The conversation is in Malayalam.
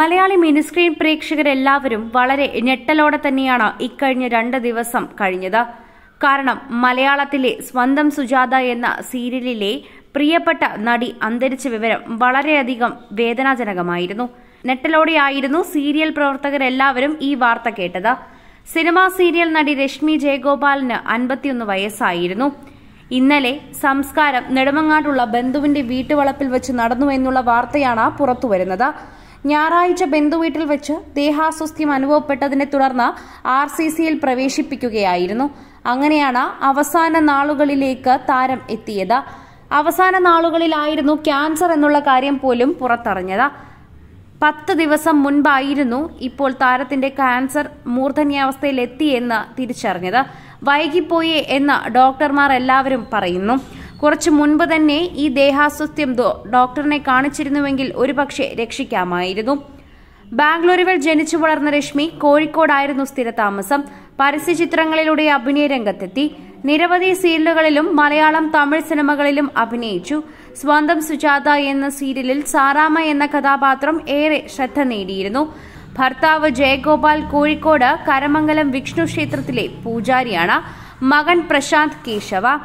മലയാളി മിനിസ്ക്രീൻ പ്രേക്ഷകരെല്ലാവരും വളരെ ഞെട്ടലോടെ തന്നെയാണ് ഇക്കഴിഞ്ഞ 2 ദിവസം കഴിഞ്ഞത്. കാരണം മലയാളത്തിലെ സ്വന്തം സുജാത എന്ന സീരിയലിലെ പ്രിയപ്പെട്ട നടി അന്തരിച്ച വിവരം വളരെയധികം വേദനാജനകമായിരുന്നു. ഞെട്ടലോടെയായിരുന്നു സീരിയൽ പ്രവർത്തകരെല്ലാവരും ഈ വാർത്ത കേട്ടത്. സിനിമാ സീരിയൽ നടി രശ്മി ജയഗോപാലിന് 51 വയസ്സായിരുന്നു. ഇന്നലെ സംസ്കാരം നെടുമങ്ങാടുള്ള ബന്ധുവിന്റെ വീട്ടുവളപ്പിൽ വെച്ച് നടന്നു എന്നുള്ള വാർത്തയാണ് പുറത്തുവരുന്നത്. ഞായറാഴ്ച ബന്ധുവീട്ടിൽ വെച്ച് ദേഹാസ്വസ്ഥ്യം അനുഭവപ്പെട്ടതിനെ തുടർന്ന് RCCയിൽ പ്രവേശിപ്പിക്കുകയായിരുന്നു. അങ്ങനെയാണ് അവസാന നാളുകളിലേക്ക് താരം എത്തിയത്. അവസാന നാളുകളിലായിരുന്നു ക്യാൻസർ എന്നുള്ള കാര്യം പോലും പുറത്തറിഞ്ഞത്. 10 ദിവസം മുൻപായിരുന്നു ഇപ്പോൾ താരത്തിന്റെ ക്യാൻസർ മൂർധന്യാവസ്ഥയിലെത്തിയെന്ന് തിരിച്ചറിഞ്ഞത്. വൈകിപ്പോയേ എന്ന് ഡോക്ടർമാർ എല്ലാവരും പറയുന്നു. കുറച്ചു മുൻപ് തന്നെ ഈ ദേഹാസ്വസ്ഥ്യം ഡോക്ടറിനെ കാണിച്ചിരുന്നുവെങ്കിൽ ഒരുപക്ഷെ രക്ഷിക്കാമായിരുന്നു. ബാംഗ്ലൂരുവിൽ ജനിച്ചു വളർന്ന രശ്മി കോഴിക്കോടായിരുന്നു സ്ഥിരതാമസം. പരസ്യചിത്രങ്ങളിലൂടെ അഭിനയ രംഗത്തെത്തി. നിരവധി സീരിയലുകളിലും മലയാളം തമിഴ് സിനിമകളിലും അഭിനയിച്ചു. സ്വന്തം സുജാത എന്ന സീരിയലിൽ സാറാമ്മ എന്ന കഥാപാത്രം ഏറെ ശ്രദ്ധ നേടിയിരുന്നു. ഭർത്താവ് ജയഗോപാൽ കോഴിക്കോട് കരമംഗലം വിഷ്ണു ക്ഷേത്രത്തിലെ പൂജാരിയാണ്. മകൻ പ്രശാന്ത് കേശവ